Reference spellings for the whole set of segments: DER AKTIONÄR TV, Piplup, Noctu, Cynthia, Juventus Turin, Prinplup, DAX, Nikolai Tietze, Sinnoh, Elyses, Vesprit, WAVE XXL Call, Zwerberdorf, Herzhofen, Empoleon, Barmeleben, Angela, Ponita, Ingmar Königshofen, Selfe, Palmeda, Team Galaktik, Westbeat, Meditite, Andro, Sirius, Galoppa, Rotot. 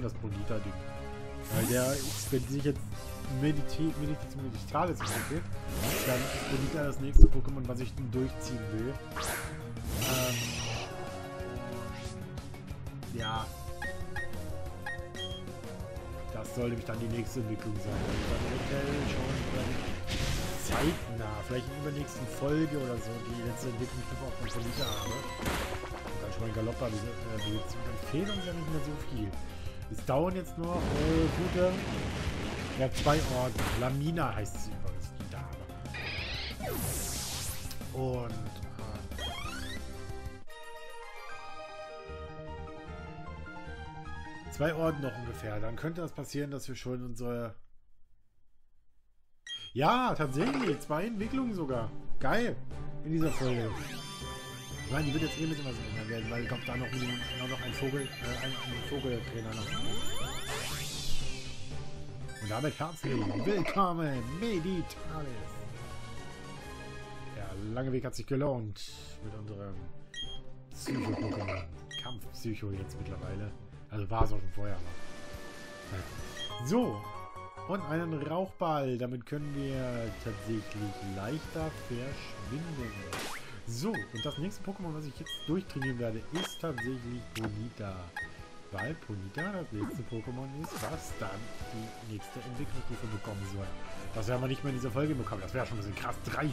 bin das Ponita-Ding. Weil der, wenn die sich jetzt Meditite entwickelt, dann ist Ponita das nächste Pokémon, was ich durchziehen will. Ja. Das sollte mich dann die nächste Entwicklung sein. Okay, schon zeitnah, vielleicht in der übernächsten Folge oder so, die letzte Entwicklung auch von Ponita habe. Und dann schon mal Galoppa besitzen. Dann fehlen uns ja nicht mehr so viel. Es dauern jetzt nur gute. Ja, 2 Orden. Lamina heißt sie übrigens, die Dame. Und bei Orden noch ungefähr. Dann könnte das passieren, dass wir schon unsere... Ja, tatsächlich. 2 Entwicklungen sogar. Geil. In dieser Folge. Ich meine, die wird jetzt eh ein bisschen was ändern werden, weil ich glaube, da noch ein Vogel... ein Vogeltrainer noch. Und damit herzlich willkommen, Meditite. Der lange Weg hat sich gelohnt mit unserem Psycho-Pokémon. Kampf-Psycho jetzt mittlerweile. Also war es auch schon vorher. Aber. So. Und einen Rauchball. Damit können wir tatsächlich leichter verschwinden. So. Und das nächste Pokémon, was ich jetzt durchtrainieren werde, ist tatsächlich Ponita. Weil Ponita das nächste Pokémon ist, was dann die nächste Entwicklungsstufe bekommen soll. Das werden wir nicht mehr in dieser Folge bekommen. Das wäre schon ein bisschen krass. 3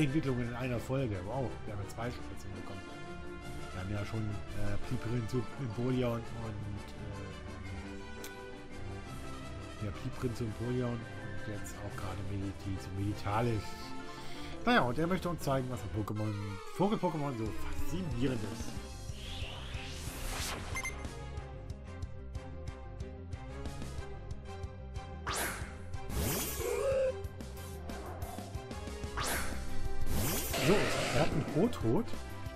Entwicklungen in einer Folge. Wow. Wir haben ja 2 Stufen bekommen. Wir haben ja schon Piplup, Empoleon und jetzt auch gerade Meditalisch. Naja, und er möchte uns zeigen, was ein Pokémon, Vogel-Pokémon so faszinierend ist. So, er hat einen Rotot.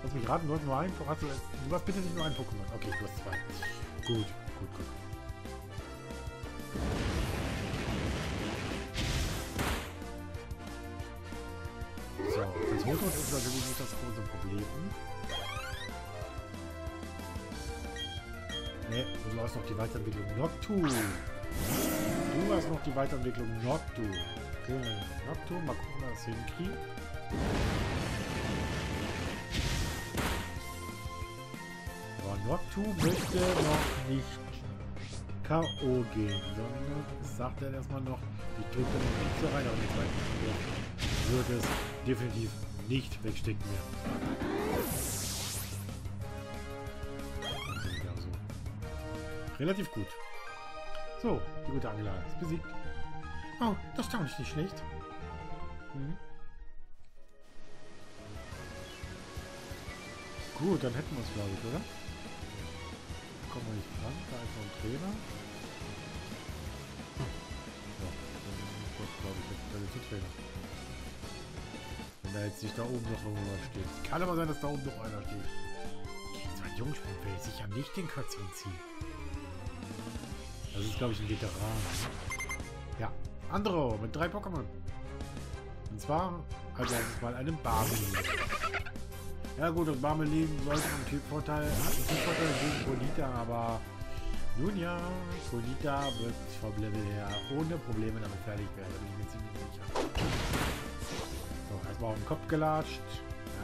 Lass mich raten, du hast nur ein Pokémon. Du hast bitte nicht nur ein Pokémon. Okay, du hast 2. Gut, gut, gut. So, das Rotot ist natürlich nicht das große Problem. Ne, du hast noch die Weiterentwicklung Noctu. Okay, Noctu, mal gucken, ob wir das hinkriegen. Noctu möchte noch nicht K.O. gehen, sondern sagt er erstmal noch, ich drücke noch nicht rein auf den zweiten. Wird es definitiv nicht wegstecken werden. Ja, so. Relativ gut. So, die gute Angela ist besiegt. Oh, das tat ich nicht schlecht. Mhm. Gut, dann hätten wir es, glaube ich, oder? Kommen wir nicht dran, da ist noch ein Trainer. Ja, dann glaube ich, da ist der Trainer. Wenn da jetzt nicht da oben noch irgendwo steht. Es kann aber sein, dass da oben noch einer steht. Gegen so einen Jungspund will ich sicher nicht den Kürzeren ziehen. Das ist, glaube ich, ein Veteran. Ja, Andro mit 3 Pokémon. Und zwar als erstes mal einen Barmeleben. Ja gut, und Barmeleben sollte einen Typvorteil gegen Ponita, aber nun ja, Ponita wird vom Level her ohne Probleme damit fertig werden, da bin ich mir ziemlich sicher. So, erstmal auf den Kopf gelatscht.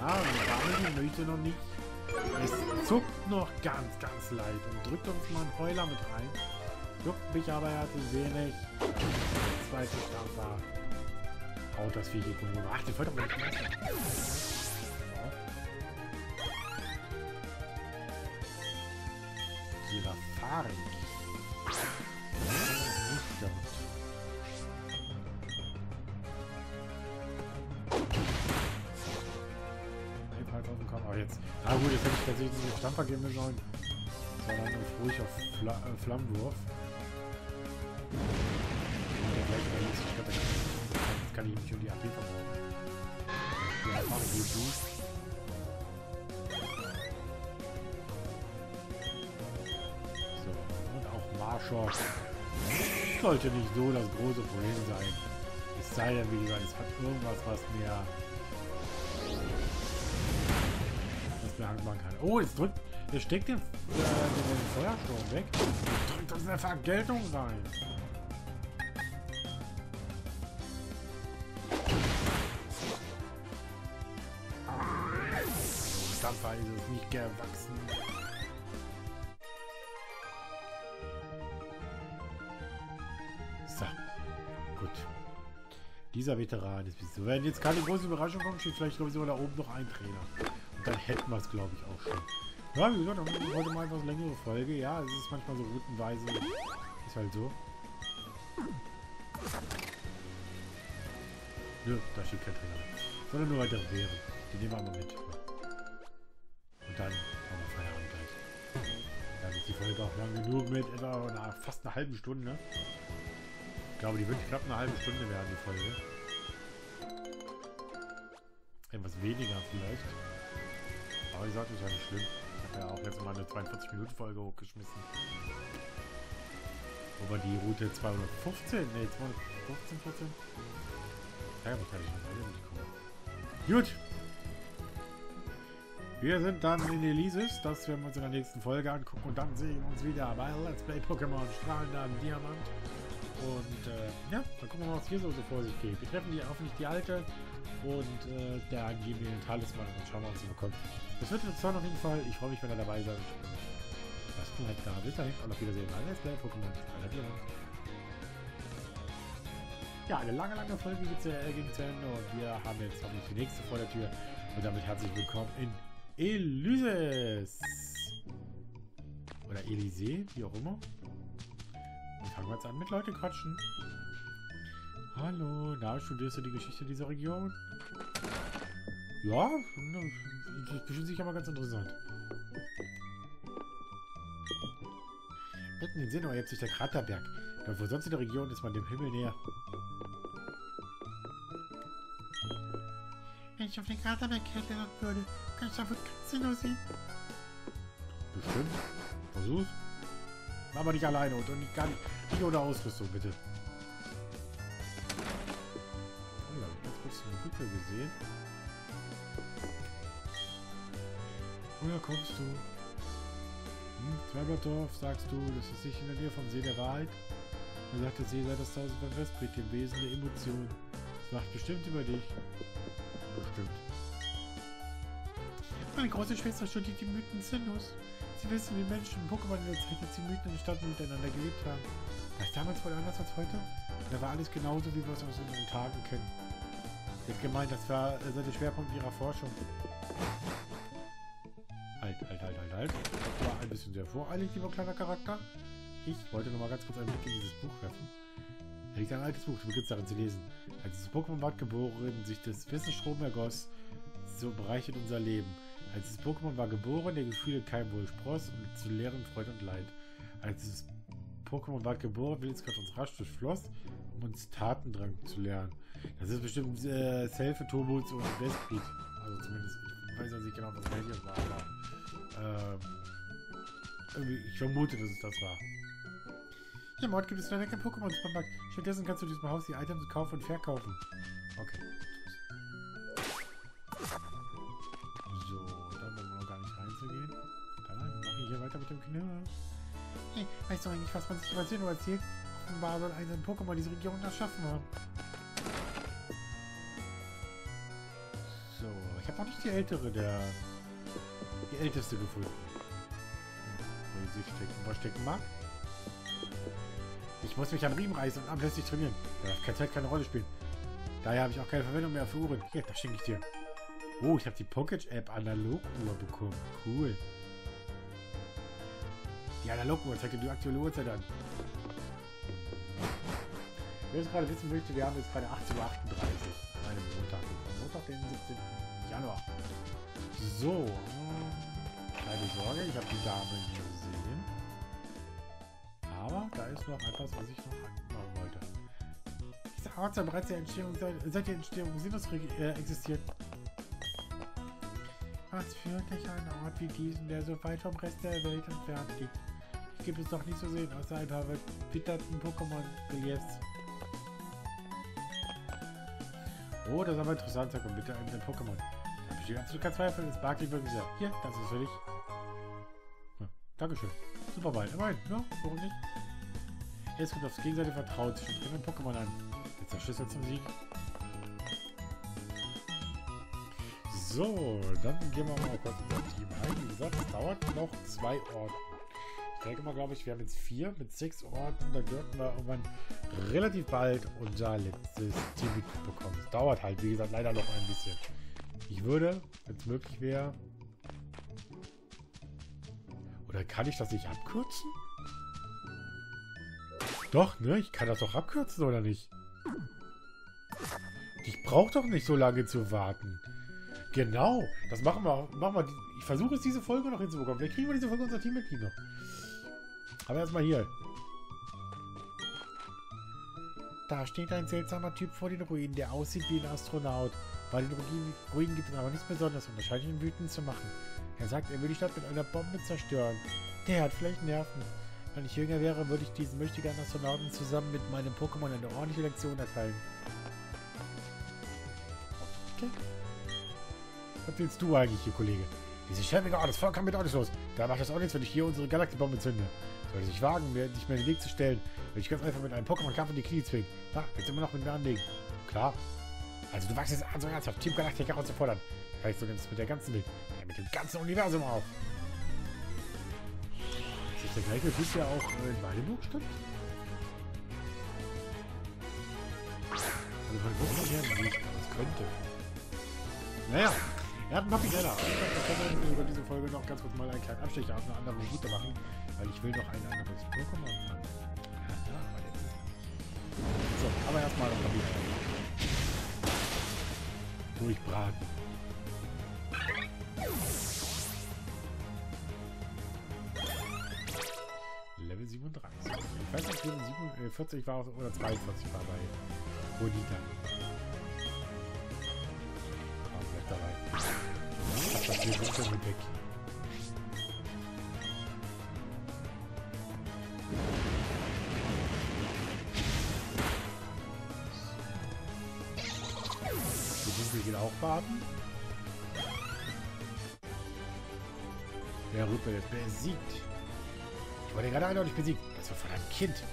Ja, Barmeleben möchte noch nicht. Es zuckt noch ganz, ganz leicht und drückt uns mal einen Heuler mit rein. Juckt mich aber herzlich wenig. Zweite Stampfer. Haut das Viech hier. Ach, die Folter wird nicht. Fahrig. Oh, jetzt. Ah gut, jetzt hätte ich tatsächlich nicht Stampfer geben sollen. Sondern ruhig auf Flammenwurf. Jetzt kann ich mich um die AP verbrauchen. Marschock. Sollte nicht so das große Problem sein. Es sei denn, wie gesagt, es hat irgendwas, was mir Angst machen kann. Oh, jetzt drückt. Er steckt den Feuersturm weg und drückt uns in der Vergeltung rein. Dampfer ist es nicht gewachsen. So. Gut. Dieser Veteran ist bis so. Wenn jetzt keine große Überraschung kommt, steht vielleicht sowieso da oben noch ein Trainer. Und dann hätten wir es, glaube ich, auch schon. Ja, wie gesagt, heute mal etwas längere Folge. Ja, es ist manchmal so routenweise. Ist halt so. Nö, da steht kein Trainer. Sondern nur weitere Wehren. Die nehmen wir mal mit. Und dann machen wir Feierabend gleich. Dann ist die Folge auch lang genug mit etwa fast einer halben Stunde. Ne? Ich glaube, die wird knapp eine halbe Stunde werden, die Folge. Etwas weniger vielleicht. Aber ich sage, das ist ja nicht schlimm. Ich habe ja auch jetzt mal eine 42-Minuten-Folge hochgeschmissen. Wobei die Route 215, ne, 215, 14. Da kann ich gar nicht gucken. Gut. Wir sind dann in Eleusis. Das werden wir uns in der nächsten Folge angucken. Und dann sehen wir uns wieder bei Let's Play Pokémon Strahlender Diamant. Und ja, dann gucken wir mal, was hier so vor sich geht. Wir treffen die hoffentlich die alte und der angebliche Talisman und schauen wir, was sie bekommen. Das wird interessant auf jeden Fall. Ich freue mich, wenn ihr dabei seid. Was kommt halt da? Bis dahin und auf Wiedersehen bei Let's Play Pokémon. Ja, eine lange, lange Folge gibt es ja gegen zu Ende und wir haben jetzt hoffentlich die nächste vor der Tür. Und damit herzlich willkommen in Eleusis. Oder Elysée, wie auch immer. Fangen wir jetzt an mit Leute quatschen. Hallo, na, studierst du die Geschichte dieser Region? Ja, das ist bestimmt sicher mal ganz interessant. Mitten in Sinnoh erhebt sich der Kraterberg. Doch wo sonst in der Region ist man dem Himmel näher. Wenn ich auf den Kraterberg klettern würde, kann ich dafür ganz Sinnoh sehen. Bestimmt. Versuch's. Aber nicht alleine und nicht, gar nicht, nicht ohne Ausrüstung, bitte. Oh, da habe ich ganz kurz eine Hütte gesehen. Woher kommst du? Hm, Zwerberdorf, sagst du, das ist nicht in der Nähe vom See der Wahrheit. Man sagt, der See sei das Tausend von Vesprit, dem Wesen der Emotionen. Das macht bestimmt über dich. Bestimmt. Meine große Schwester studiert die Mythen Sinnohs. Sie wissen, wie Menschen und Pokémon in der Zeit, als die Mythen entstanden miteinander gelebt haben. War es damals wohl anders als heute? Und da war alles genauso, wie wir es aus unseren Tagen kennen. Sie hat gemeint, das war der Schwerpunkt ihrer Forschung. Halt. Das war ein bisschen sehr voreilig, lieber kleiner Charakter. Ich wollte nochmal ganz kurz einen Blick in dieses Buch werfen. Da liegt ein altes Buch, du beginnst darin zu lesen. Als dieses Pokémon ward geboren, sich des Wissensstrom ergoss, so bereichert unser Leben. Als das Pokémon war geboren, der Gefühle kein wohl spross und zu leeren Freude und Leid. Als das Pokémon war geboren, Willenskraft uns rasch durchfloss, um uns Tatendrang zu lernen. Das ist bestimmt Selfe, Turbuls und Westbeat. Also zumindest, ich weiß ja nicht genau, was welches war, aber ich vermute, dass es das war. Im Ort gibt es leider kein Pokémon-Supermarkt. Stattdessen kannst du in diesem Haus die Items kaufen und verkaufen. Okay. Hey, weißt du eigentlich, was man sich über Sinnoh erzählt? Offenbar soll ein Pokémon diese Region erschaffen haben. So, ich habe auch nicht die älteste gefunden. Wo sie verstecken mag. Ich muss mich am Riemen reißen und ablässig trainieren. Da darf keine Zeit keine Rolle spielen. Daher habe ich auch keine Verwendung mehr für Uhren. Hier, das schenke ich dir. Oh, ich habe die Pocket-App Analog-Uhr bekommen. Cool. Die Analog-Uhr zeigt dir die aktuelle Uhrzeit an. Wer es gerade wissen möchte, wir haben jetzt gerade 18:38 Uhr an einem Montag. Montag, den 17. Januar. So. Keine Sorge, ich habe die Dame gesehen. Aber da ist noch etwas, was ich noch anmachen wollte. Dieser Ort sei bereits seit der Entstehung Sinnohs existiert. Was führt dich an einen Ort wie diesen, der so weit vom Rest der Welt entfernt liegt? Gibt es doch nicht zu sehen, außer ein paar verbitterten Pokémon-Reliefs. Oh, das ist aber interessant, sag mal bitte, ein Pokémon. Da besteht absolut kein Zweifel, das mag ich wirklich sehr. Hier, das ist für dich. Dankeschön. Super weit. Immerhin, ne? Warum nicht? Jetzt kommt aufs Gegenseite vertraut. Ich nehme ein Pokémon an. Jetzt der Schlüssel zum Sieg. So, dann gehen wir mal kurz in das Team ein. Wie gesagt, es dauert noch 2 Orten. Ich denke mal, glaube ich, wir haben jetzt 4 mit 6 Orten. Da dürfen wir irgendwann relativ bald unser letztes Team bekommen. Es dauert halt, wie gesagt, leider noch ein bisschen. Ich würde, wenn es möglich wäre... Oder kann ich das nicht abkürzen? Doch, ne? Ich kann das doch abkürzen, oder nicht? Ich brauche doch nicht so lange zu warten. Genau, das machen wir. Ich versuche es, diese Folge noch hinzubekommen. Vielleicht kriegen wir diese Folge unser Teammitglied noch. Aber erstmal hier. Da steht ein seltsamer Typ vor den Ruinen, der aussieht wie ein Astronaut. Bei den Ruinen gibt es aber nichts Besonderes, um wahrscheinlich ihn wütend zu machen. Er sagt, er will die Stadt mit einer Bombe zerstören. Der hat vielleicht Nerven. Wenn ich jünger wäre, würde ich diesen möchtegern Astronauten zusammen mit meinem Pokémon eine ordentliche Lektion erteilen. Okay. Was willst du eigentlich hier, Kollege? Diese schäbige Ort ist vollkommen mit Autos los. Da macht das auch nichts, wenn ich hier unsere Galaktikbombe zünde. Sollte ich wagen, mir nicht mehr in den Weg zu stellen, würde ich ganz einfach mit einem Pokémon-Kampf in die Knie zwingen. Na, willst du immer noch mit mir anlegen? Klar. Also du wachst jetzt an, so ernsthaft Team Galaktik herauszufordern. Vielleicht so nimmst du mit der ganzen Welt, mit dem ganzen Universum auf. Ist das der gleiche Typ, der auch in Waldenburg stand? Also von Pokémon her nicht, aber es könnte. Naja. Er hat einen Papinella. Ich kann über diese Folge noch ganz kurz mal einen kleinen Abstecher auf eine andere Route machen, weil ich will noch ein anderes Pokémon haben. Ja, aber jetzt ist so, aber erstmal noch Papinella. Durchbraten. Level 37. Ich weiß nicht, ob Level 47 war oder 42 war bei Ponita. Das hier wird schon mit weg. Die Dunkel geht auch baden. Der Rüppel ist besiegt. Ich wollte gerade eindeutig besiegt. Das war von einem Kind.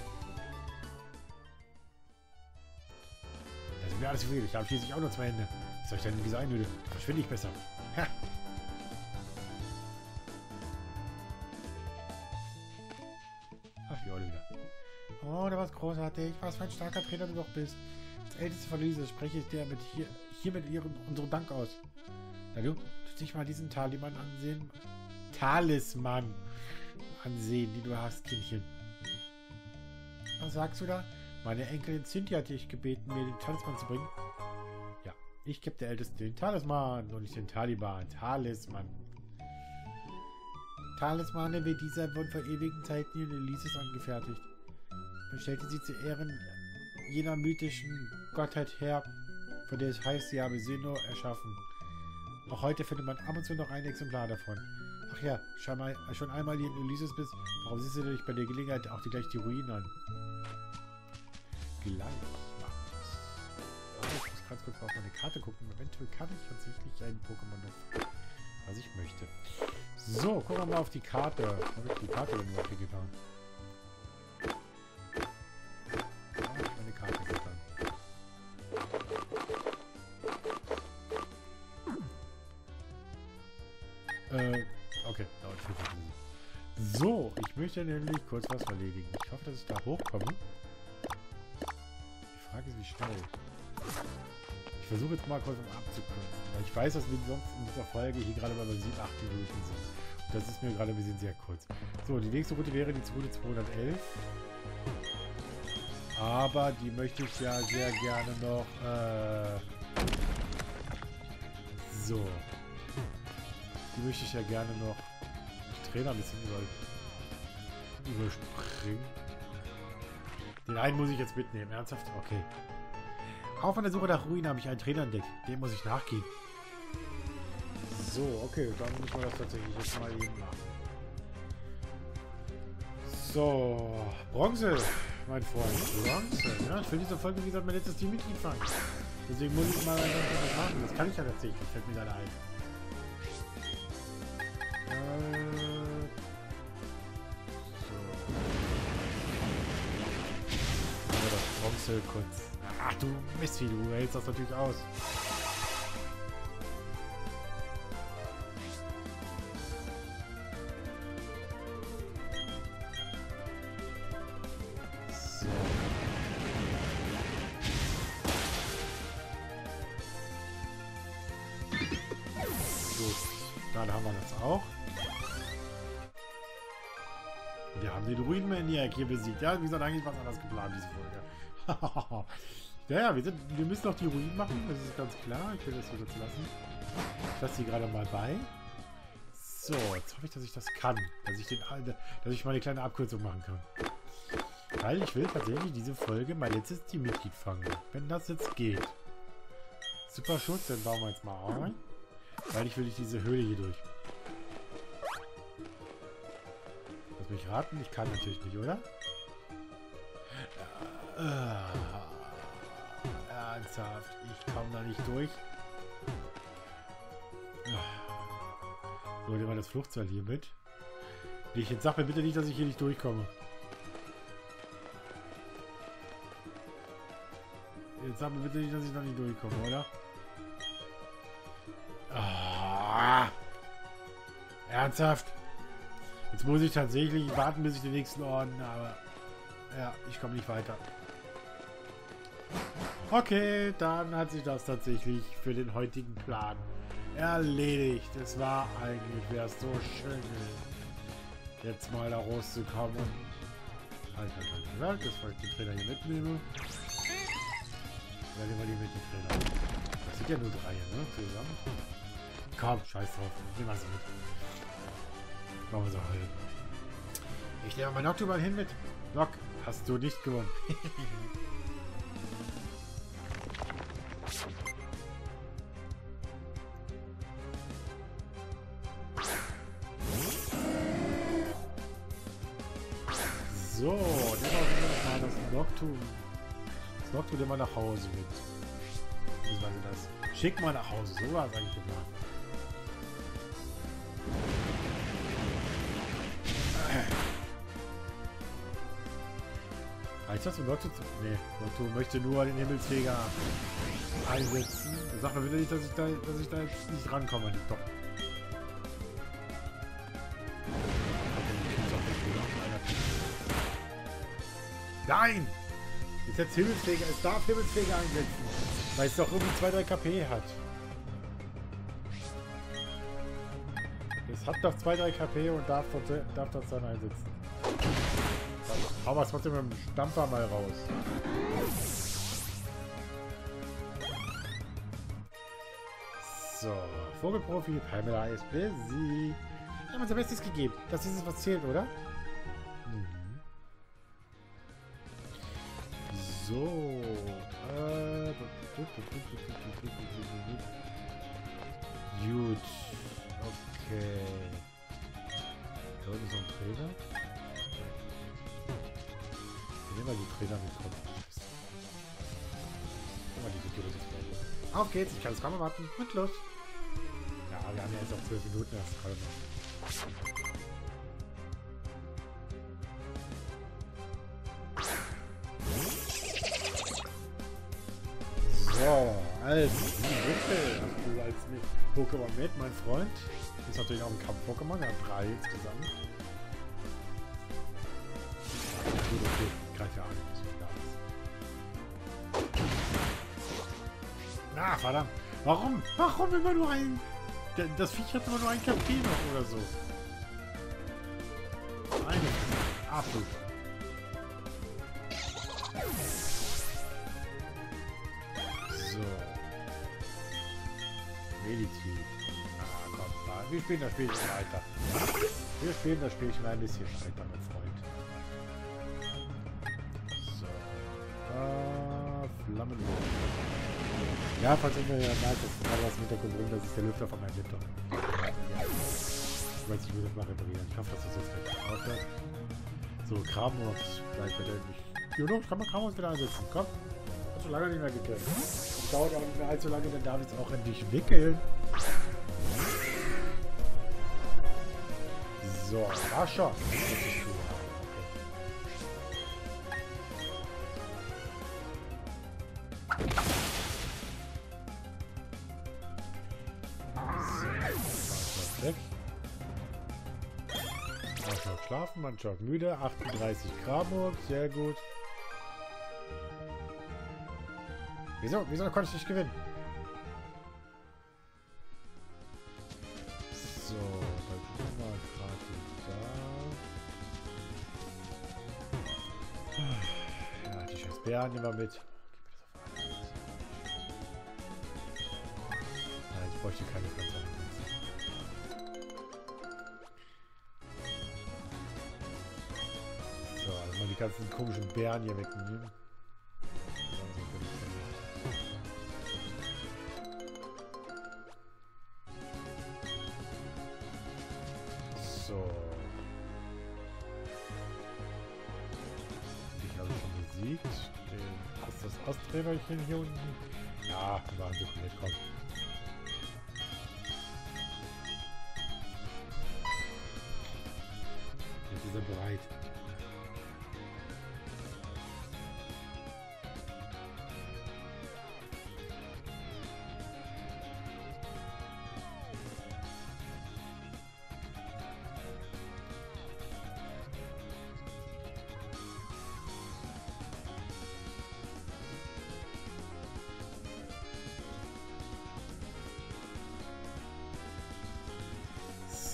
Das ist mir alles zu viel. Ich habe schließlich auch noch 2 Hände. Was soll ich denn in dieser Einöde? Verschwinde ich besser. Ha! Ach, ja, wieder. Oh, da war's großartig. Was für ein starker Trainer du doch bist. Als älteste von Lisa spreche ich dir hiermit unseren Dank aus. Na du, dich mal diesen Talisman ansehen, die du hast, Kindchen. Was sagst du da? Meine Enkelin Cynthia hat dich gebeten, mir den Talisman zu bringen. Ich gebe der Ältesten den Talisman und nicht den Taliban. Talismane wie dieser wurden vor ewigen Zeiten in Eleusis angefertigt. Man stellte sie zu Ehren jener mythischen Gottheit her, von der es heißt, sie habe Sinnoh erschaffen. Auch heute findet man ab und zu noch ein Exemplar davon. Ach ja, schon einmal hier in Eleusis bist, warum siehst du dich bei der Gelegenheit auch gleich die Ruinen an? Ich muss ganz kurz mal auf meine Karte gucken. Eventuell kann ich tatsächlich ein Pokémon nehmen, was ich möchte. So, gucken wir mal auf die Karte. Habe ich die Karte denn überhaupt hier getan? Da habe ich meine Karte getan. Okay, dauert 5 Minuten. So, ich möchte nämlich kurz was erledigen. Ich hoffe, dass ich da hochkomme. Die Frage ist, wie schnell. Ich versuche jetzt mal kurz abzukürzen, weil ich weiß, dass wir sonst in dieser Folge hier gerade mal bei 7-8 Minuten sind. Und das ist mir gerade ein bisschen sehr kurz. So, die nächste Route wäre die Route 211. Aber die möchte ich ja sehr gerne noch... So. Die möchte ich ja gerne noch... Ich trainiere ein bisschen überspringen. Den einen muss ich jetzt mitnehmen. Ernsthaft? Okay. Auf an der Suche nach Ruinen habe ich einen Trainer entdeckt. Dem muss ich nachgehen. So, okay. Dann müssen wir das tatsächlich jetzt mal eben machen. So. Bronze, mein Freund. Bronze. Ja, ich will diese Folge, wie gesagt, mein letztes Team Mitglied fangen. Deswegen muss ich mal was machen. Das kann ich ja tatsächlich. Das fällt mir leider ein. Bremse kurz. Ach du Mistvieh, du hältst das natürlich aus. Hier besiegt. Ja, wie gesagt, eigentlich war es anders geplant, diese Folge. Naja, wir müssen noch die Ruinen machen, das ist ganz klar. Ich will das wieder lassen. Ich lasse die gerade mal bei. So, jetzt hoffe ich, dass ich das kann. Dass ich mal eine kleine Abkürzung machen kann. Weil ich will tatsächlich diese Folge mein letztes Teammitglied fangen. Wenn das jetzt geht. Super Schutz, dann bauen wir jetzt mal ein. Weil ich will nicht diese Höhle hier durch. Mich raten, ich kann natürlich nicht, oder? Ernsthaft, ich komme da nicht durch. Wollt ihr mal das Fluchtseil hier mit? Ich jetzt sag mir bitte nicht, dass ich hier nicht durchkomme. Jetzt sag mir bitte nicht, dass ich da nicht durchkomme, oder? Ernsthaft? Jetzt muss ich tatsächlich warten, bis ich den nächsten Orden habe. Ja, ich komme nicht weiter. Okay, dann hat sich das tatsächlich für den heutigen Plan erledigt. Es war eigentlich, wäre es so schön, jetzt mal da rauszukommen. Halt, das wollte ich den Trainer hier mitnehmen. Dann nehmen wir die mit den Trainer. Das sind ja nur drei, ne? Zusammen. Komm, scheiß drauf. Nehmen wir sie mit. Ich nehme mal Noctu mal hin mit. Nock, hast du nicht gewonnen. So, dann machen wir mal das Noctu immer nach Hause mit. Wie sagen wir das? Schick mal nach Hause, so war es eigentlich geplant. Reicht das, um Noctu zu... Nee, Noctu möchte nur den Himmelsjäger einsetzen. Sag mir bitte nicht, dass ich da jetzt nicht rankomme. Doch. Nein! Ist jetzt Himmelsjäger, es darf Himmelsjäger einsetzen. Weil es doch irgendwie 2-3 KP hat. Es hat doch 2-3 KP und darf das dann einsetzen. Hau was trotzdem mit dem Stampfer mal raus. So, Vogelprofi, Palmeda ist busy. Wir haben unser Bestes gegeben. Das ist es, was zählt, oder? Mhm. So. Gut. Okay. Da unten ist noch ein Trainer. Nehmen wir die Trainer mitkommen. Auf geht's, ich kann es kaum erwarten. Und los. Ja, wir haben ja jetzt auch 12 Minuten erst gerade noch. So, also, du als Pokémon mit, mein Freund. Ist natürlich auch ein Kampf-Pokémon, er hat 3 insgesamt. Gut, okay. Na, verdammt. Warum? Warum immer nur ein... Das Viech hat immer nur ein KP noch oder so. Nein. Absolut. So. Meditite. Na, komm, na. Wir spielen das Spielchen weiter. Wir spielen das Spielchen ein bisschen weiter, mein Freund. Lamina. Ja, falls ich mir ja merkt, dass gerade was mit der Konsum, das ist der Lüfter von meinem Laptop. Ich weiß nicht, ich muss das mal reparieren. Ich hoffe, dass das jetzt gleich aufhört. So, Kramhaus. Vielleicht wird er nicht. Kann man Kramhaus wieder einsetzen. Komm. Hat schon lange nicht mehr geklärt. Das dauert aber nicht mehr allzu lange, dann darf ich es auch endlich wickeln. So, Marschock. weg. Marschock schlafen, Marschock müde. 38 Graburg, sehr gut. Wieso konnte ich nicht gewinnen? So, dann gucken wir gerade da. Ja, die scheiß Bären nehmen wir mit. Nein, ich bräuchte keine Pflanze. So, also mal die ganzen komischen Bären hier wegnehmen. Hier unten. Ja, die waren so cool, komm. Jetzt ist er bereit.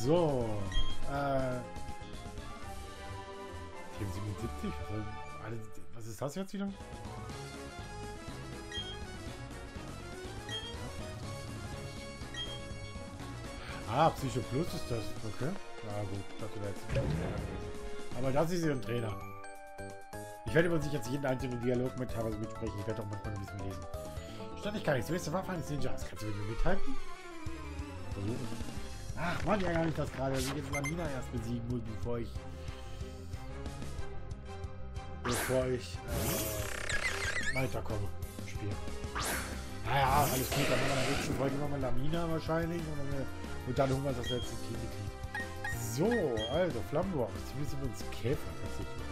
So, Team 77? Was ist das jetzt wieder? Ah, Psycho Plus ist das. Okay. Na gut, das wäre jetzt ein Trainer gewesen. Aber das ist ein Trainer. Ich werde über sich jetzt jeden einzelnen Dialog mit teilweise mitsprechen. Ich werde auch manchmal ein bisschen lesen. Ständigkeit, ich will zur Waffe eines Ninjas. Kannst du mit mir mithalten? Versuchen. Ach, Mann, ja, gar nicht das gerade, dass ich jetzt Lamina erst besiegen muss, bevor ich weiterkomme im Spiel. Naja, alles gut, dann haben wir in der nächsten Folge nochmal Lamina wahrscheinlich und dann holen wir das letzte Teammitglied. So, also, Flammenwurf, jetzt müssen wir uns Käfer tatsächlich.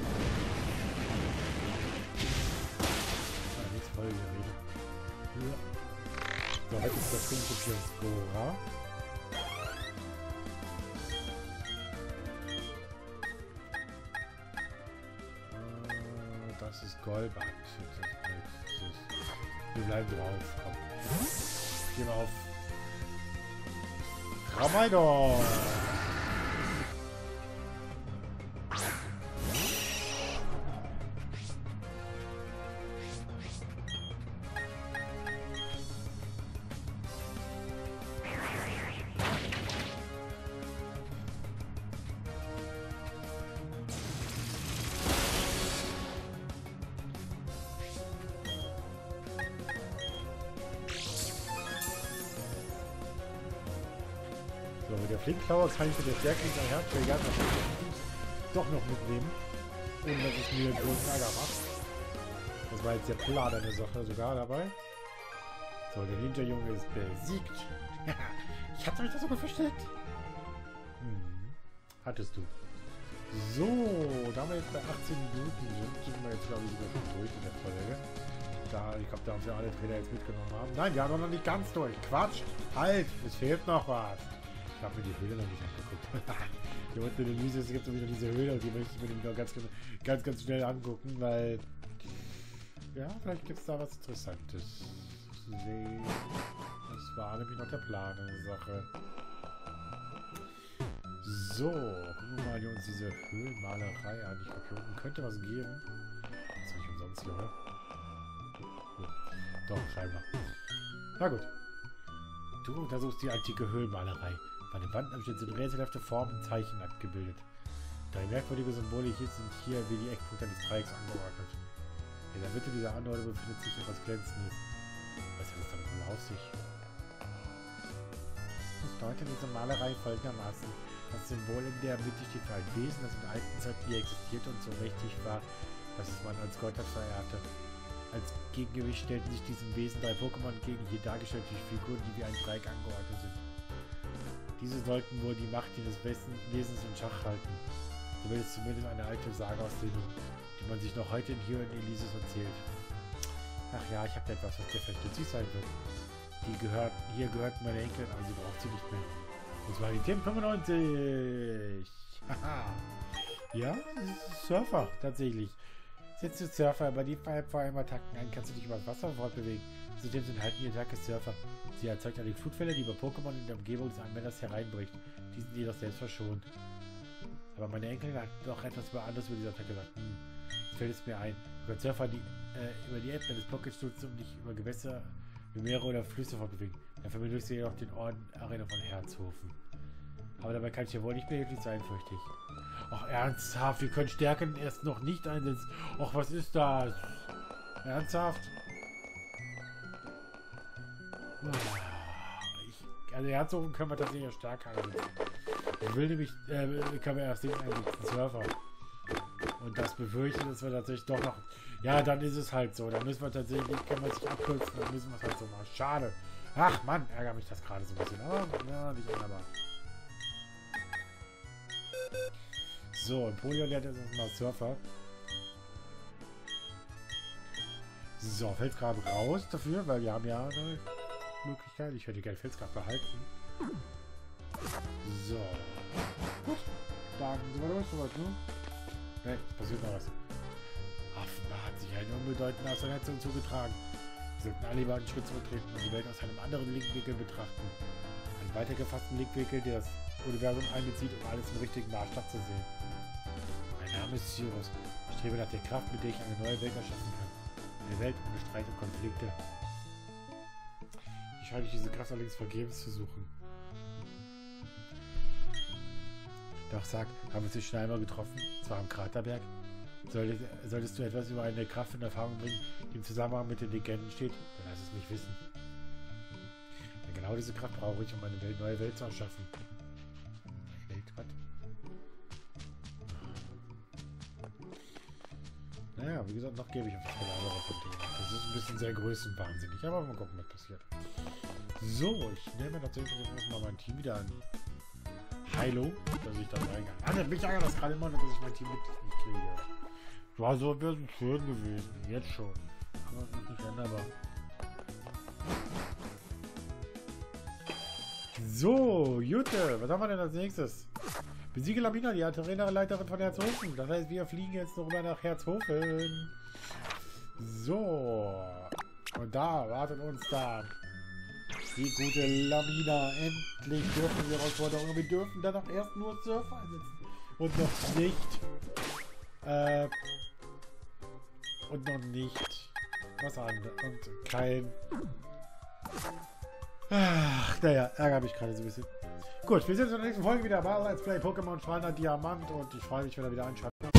In der nächsten Folge wieder. Ja. So, heute ist das Prinplup Gora. Das ist Golbat. Wir bleiben drauf. Komm. Gehen wir auf. Ramaidon! Flinklauer kann ich mit der Stärke hinter Herzschläger doch noch mitnehmen, ohne dass es mir großen Ärger macht. Das war jetzt der Plan an der Sache sogar dabei. So, der Ninja-Junge ist besiegt. Ich hatte mich da sogar versteckt. Hattest du. So, da wir jetzt bei 18 Minuten sind wir jetzt, glaube ich, sogar schon durch in der Folge. Da, ich glaube, da haben wir alle Trainer jetzt mitgenommen haben. Nein, wir haben auch noch nicht ganz durch. Quatsch! Halt! Es fehlt noch was! Ich habe mir die Höhle noch nicht angeguckt. Hier unten in Eleusis, es gibt wieder diese Höhle und die möchte ich mir ganz schnell angucken, weil ja, vielleicht gibt es da was Interessantes zu sehen. Das war nämlich noch der Plan der Sache. So, gucken wir mal hier uns diese Höhlenmalerei an. Ich glaube, hier unten könnte was geben. Das habe ich umsonst hier, oder? Ja, doch, scheinbar. Na gut. Du untersuchst die antike Höhlenmalerei. Bei den Wandabschnitten sind rätselhafte Formen und Zeichen abgebildet. Drei merkwürdige Symbole hier sind hier wie die Eckpunkte eines Dreiecks angeordnet. In der Mitte dieser Anordnung befindet sich etwas Glänzendes. Was hat es damit wohl auf sich? Das bedeutet diese Malerei folgendermaßen. Das Symbol in der Mitte steht für ein Wesen, das in der alten Zeit hier existierte und so mächtig war, dass man als Gottheit verehrte. Als Gegengewicht stellten sich diesem Wesen drei Pokémon gegen, hier dargestellt durch Figuren, die wie ein Dreieck angeordnet sind. Diese sollten wohl die Macht dieses Wesens in Schach halten. So wird es zumindest eine alte Sage aus Sinnoh, die man sich noch heute hier in Eleusis erzählt. Ach ja, ich habe da etwas, was dir vielleicht nützlich sein wird. Hier gehört meine Enkelin, aber sie braucht sie nicht mehr. Das war die Team 95. Ja, Surfer, tatsächlich. Setzt du Surfer, aber die vor allem Attacken ein, kannst du dich über das Wasser fortbewegen. Zudem sind halt die Attacke Surfer. Sie erzeugt eine Flutwelle, die über Pokémon in der Umgebung des Anwenders hereinbricht. Die sind jedoch selbst verschont. Aber meine Enkelin hat doch etwas anderes über diese Attacke gesagt. Jetzt fällt es mir ein. Über Surfer, die über die Äpfel des Pokéstutz und dich über Gewässer, Meere oder Flüsse fortbewegen. Dann verbindest du jedoch den Orden Arena von Herzhofen. Aber dabei kann ich ja wohl nicht behilflich sein, fürchte ich. Ach, ernsthaft, wir können Stärken erst noch nicht einsetzen. Ach, was ist das? Ernsthaft? Also Herzhofen können wir tatsächlich ja stark einsetzen. Ich will nämlich, können wir erst den einsetzen, Surfer. Und das befürchten, dass wir tatsächlich doch noch... Ja, dann ist es halt so. Dann müssen wir tatsächlich, können wir es nicht abkürzen, dann müssen wir es halt so machen. Schade. Ach Mann, ärgere mich das gerade so ein bisschen. Aber, ja, nicht wunderbar. So, Empoleon lernt jetzt erstmal Surfer. So, Felsgrab raus dafür, weil wir haben ja eine Möglichkeit. Ich hätte gerne Felsgrab behalten. So. Gut. Dann sind wir durch soweit, ne? Ne, passiert noch was. Offenbar hat sich eine unbedeutende Auseinandersetzung zugetragen. Wir sollten alle über einen Schritt zurücktreten und die Welt aus einem anderen Linkwinkel betrachten. Einen weitergefassten Linkwinkel, der das Universum einbezieht, um alles im richtigen Maßstab zu sehen. Mein Name ist Sirius. Ich strebe nach der Kraft, mit der ich eine neue Welt erschaffen kann. Eine Welt ohne Streit und Konflikte. Ich halte diese Kraft allerdings vergebens zu suchen. Doch sag, haben wir uns schon einmal getroffen? Zwar am Kraterberg. Solltest du etwas über eine Kraft und Erfahrung bringen, die im Zusammenhang mit den Legenden steht? Dann lass es mich wissen. Denn genau diese Kraft brauche ich, um eine neue Welt zu erschaffen. Welt, was? Naja, wie gesagt, noch gebe ich auf das Gelaber von Dingen. Das ist ein bisschen sehr größenwahnsinnig, aber mal gucken, was passiert. So, ich nehme tatsächlich erstmal mein Team wieder an. Hallo, dass ich das reingehe. Also, mich ärgert das gerade immer, dass ich mein Team nicht kriege. War so ein bisschen schön gewesen, jetzt schon. Aber das ist nicht änderbar. So, Jute, was haben wir denn als nächstes? Besiege Lamina, die Arena-Leiterin von Herzhofen. Das heißt, wir fliegen jetzt noch mal nach Herzhofen. So. Und da wartet uns da die gute Lamina. Endlich dürfen wir Herausforderungen. Wir dürfen dann auch erst nur Surfer einsetzen. Und noch nicht. Und noch nicht. Was anderes. Und kein. Ach, naja, ärgere mich gerade so ein bisschen. Gut, wir sehen uns in der nächsten Folge wieder bei Let's Play Pokémon Strahlender Diamant und ich freue mich, wenn ihr wieder einschaltet.